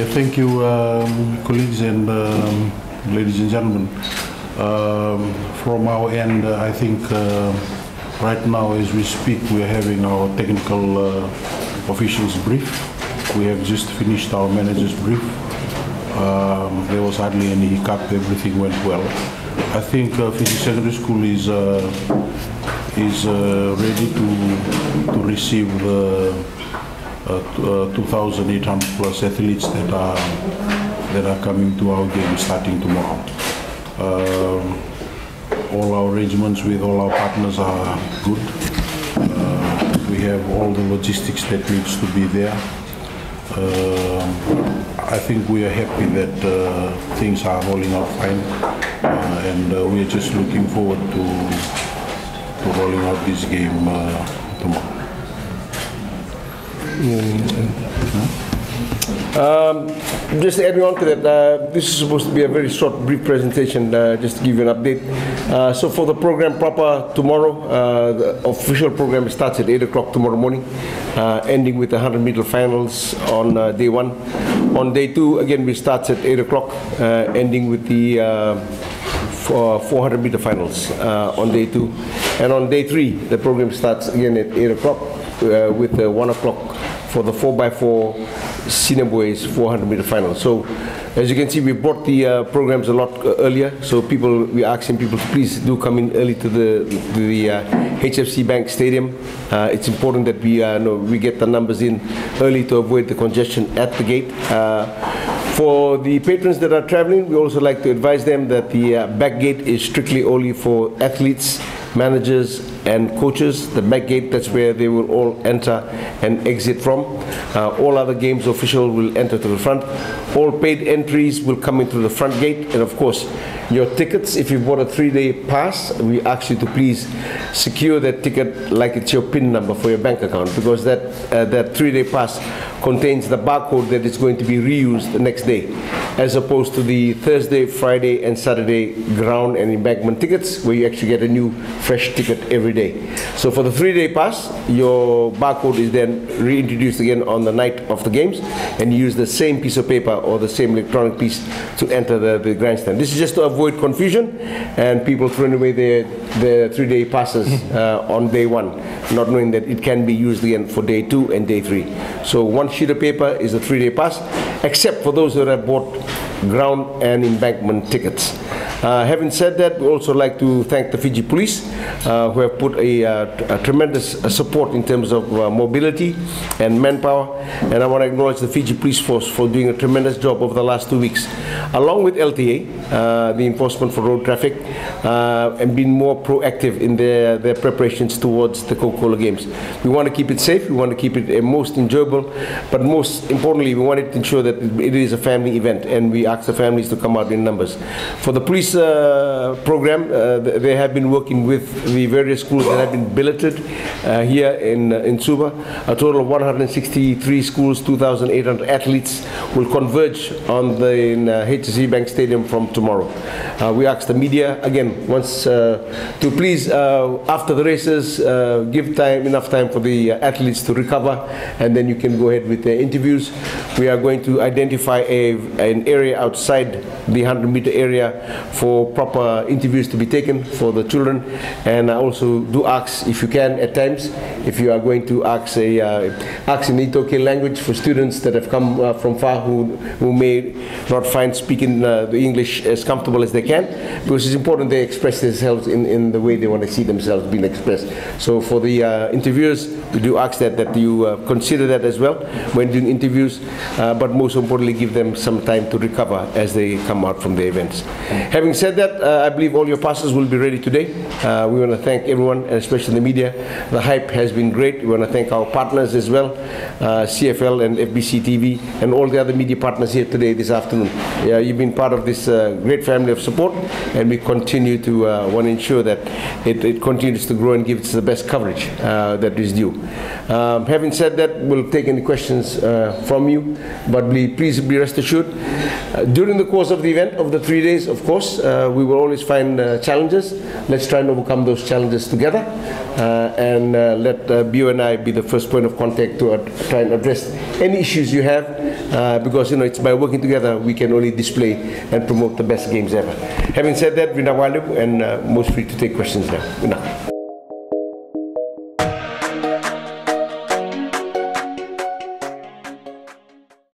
Yeah, thank you, colleagues and ladies and gentlemen. From our end, I think right now as we speak, we are having our technical officials brief. We have just finished our manager's brief. There was hardly any hiccup, everything went well. I think Fiji Secondary School is ready to receive 2,800 plus athletes that are coming to our game starting tomorrow. All our arrangements with all our partners are good. We have all the logistics that needs to be there. I think we are happy that things are rolling out fine, and we are just looking forward to rolling out this game tomorrow. Just adding on to that, this is supposed to be a very short, brief presentation, just to give you an update. So for the program proper tomorrow, the official program starts at 8 o'clock tomorrow morning, ending with the 100-meter finals on day one. On day two, again, we start at 8 o'clock, ending with the 400-meter finals on day two. And on day three, the program starts again at 8 o'clock with 1 o'clock for the 4x4 Sinaboy's 400-meter final. So, as you can see, we brought the programs a lot earlier. So, we are asking people to please do come in early to the HFC Bank Stadium. It's important that we get the numbers in early to avoid the congestion at the gate. For the patrons that are traveling, we also like to advise them that the back gate is strictly only for athletes, managers and coaches. The back gate, that's where they will all enter and exit from. All other games official will enter to the front. All paid entries will come into the front gate, and of course your tickets, if you bought a 3-day pass, we ask you to please secure that ticket like it's your PIN number for your bank account, because that 3-day pass contains the barcode that is going to be reused the next day, as opposed to the Thursday, Friday and Saturday ground and embankment tickets where you actually get a new fresh ticket every day. So for the 3-day pass, your barcode is then reintroduced again on the night of the games, and you use the same piece of paper or the same electronic piece to enter the grandstand. This is just to avoid confusion and people throwing away their 3-day passes on day one, not knowing that it can be used again for day two and day three. So one sheet of paper is a 3-day pass, except for those that have bought ground and embankment tickets. Having said that, we also like to thank the Fiji Police, who have put a tremendous support in terms of mobility and manpower. And I want to acknowledge the Fiji Police Force for doing a tremendous job over the last 2 weeks, along with LTA, the Enforcement for Road Traffic, and being more proactive in their preparations towards the Coca-Cola Games. We want to keep it safe, we want to keep it most enjoyable, but most importantly, we wanted to ensure that it is a family event, and we ask the families to come out in numbers. For the police program, they have been working with the various schools that have been billeted here in Suva. A total of 163 schools, 2,800 athletes will converge on the HZ Bank Stadium from tomorrow. We ask the media again once to please, after the races, give enough time for the athletes to recover, and then you can go ahead with their interviews. We are going to identify an area outside the 100-meter area for proper interviews to be taken for the children. And I also do ask, if you can at times, if you are going to ask ask in Etoque language for students that have come from far, who may not find speaking the English as comfortable as they can, because it's important they express themselves in the way they want to see themselves being expressed. So for the interviewers, we do ask that you consider that as well when doing interviews, but most importantly give them some time to recover as they come out from the events. Having said that, I believe all your passes will be ready today. We want to thank everyone, and especially the media. The hype has been great. We want to thank our partners as well, CFL and FBC TV, and all the other media partners here today this afternoon. Yeah, you've been part of this great family of support, and we continue to want to ensure that it continues to grow and gives the best coverage that is due. Having said that, we'll take any questions from you, but please be rest assured. During the course of the event, of the 3 days, of course, we will always find challenges. Let's try and overcome those challenges together, and let BUNI be the first point of contact to try and address any issues you have, because, you know, it's by working together we can only display and promote the best games ever. Having said that, Vinawalib, and most free to take questions now.